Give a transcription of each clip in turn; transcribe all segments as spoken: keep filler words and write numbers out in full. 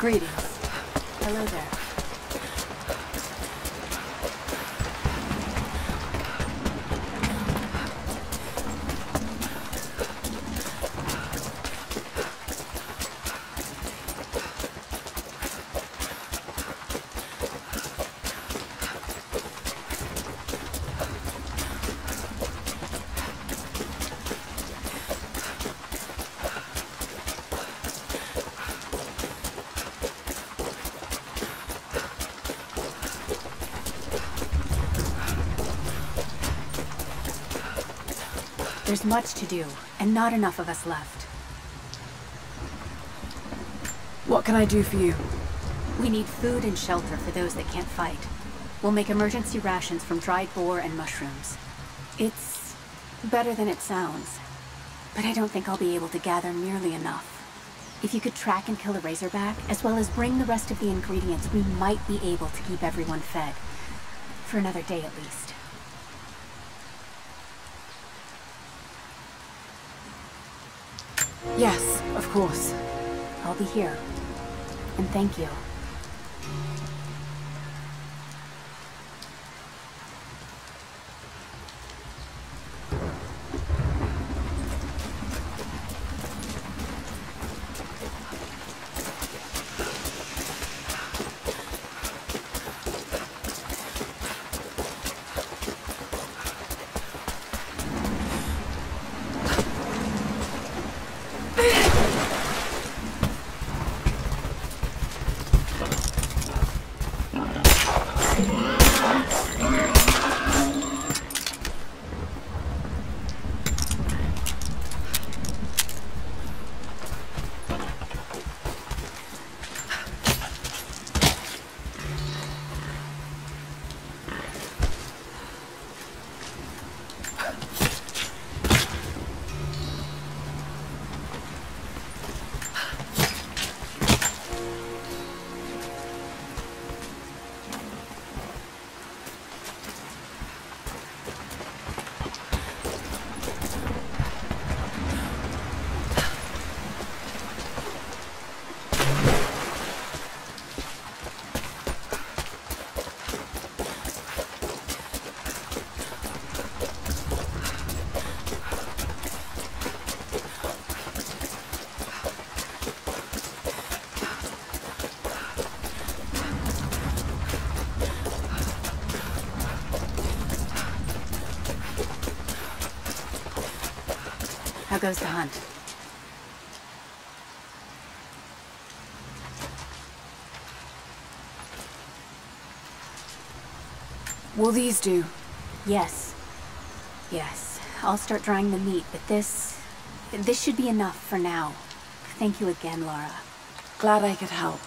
Greetings. Hello there. There's much to do, and not enough of us left. What can I do for you? We need food and shelter for those that can't fight. We'll make emergency rations from dried boar and mushrooms. It's better than it sounds, but I don't think I'll be able to gather nearly enough. If you could track and kill a razorback, as well as bring the rest of the ingredients, we might be able to keep everyone fed. For another day at least. Yes, of course. I'll be here. And thank you. Goes to hunt. Will these do? Yes. Yes. I'll start drying the meat, but this... this should be enough for now. Thank you again, Lara. Glad I could help.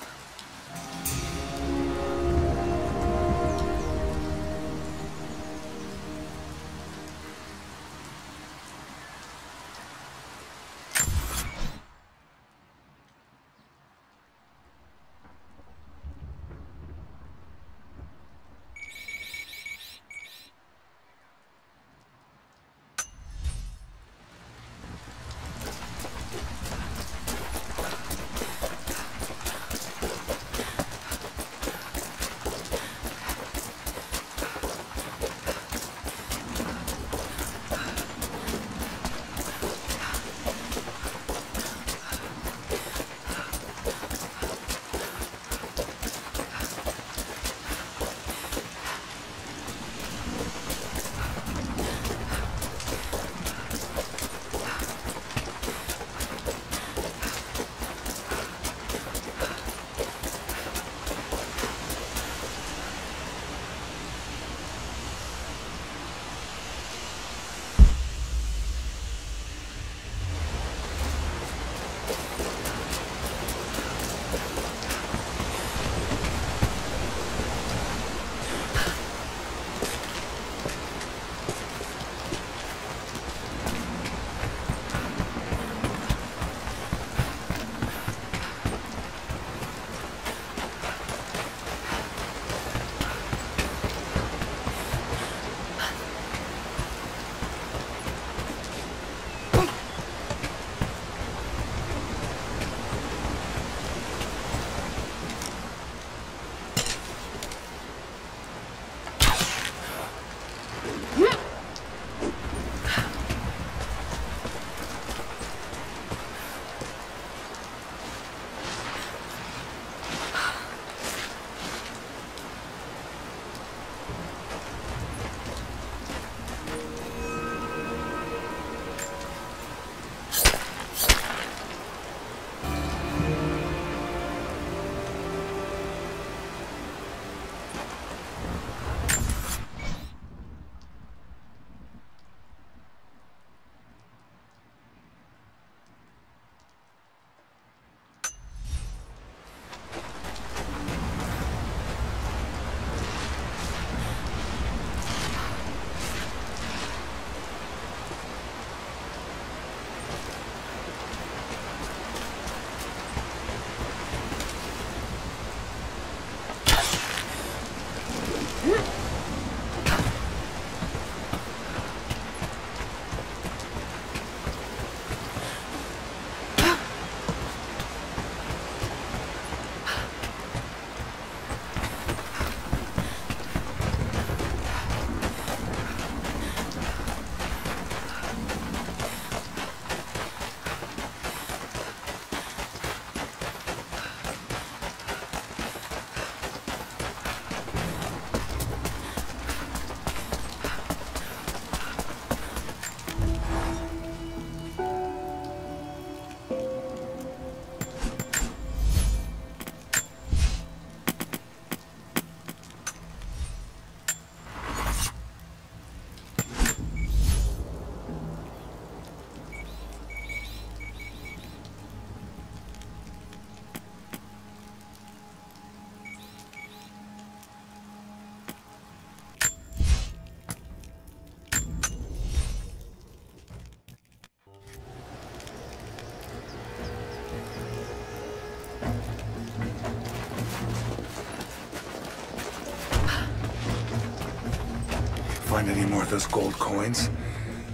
find any more of those gold coins,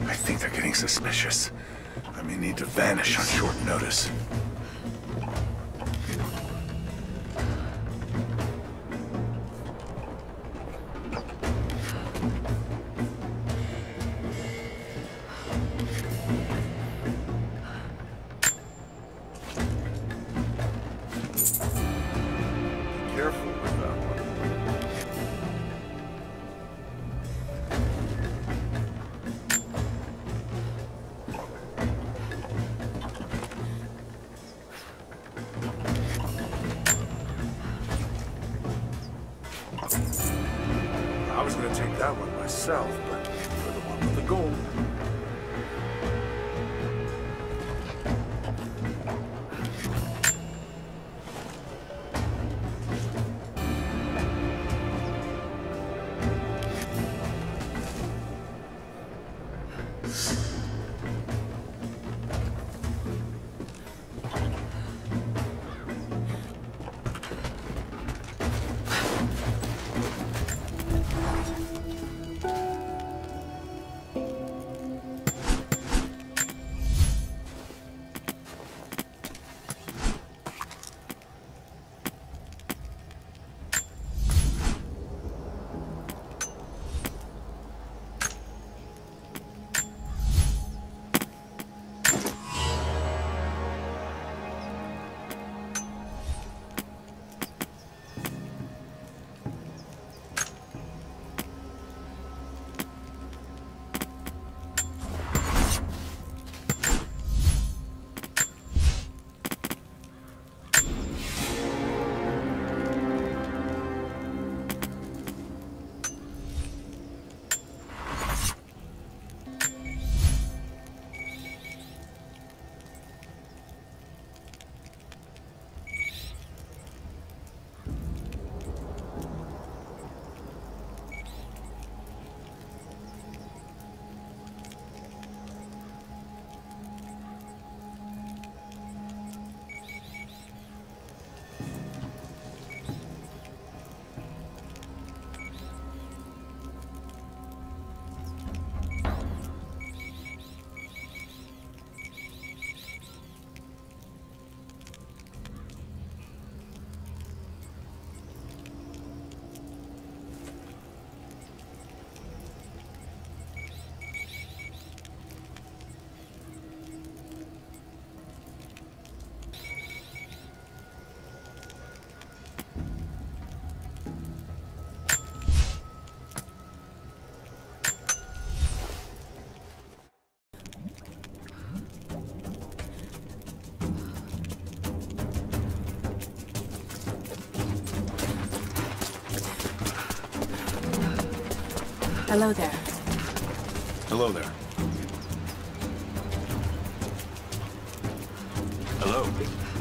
I think they're getting suspicious. I may need to vanish on short notice. Hello there. Hello there. Hello.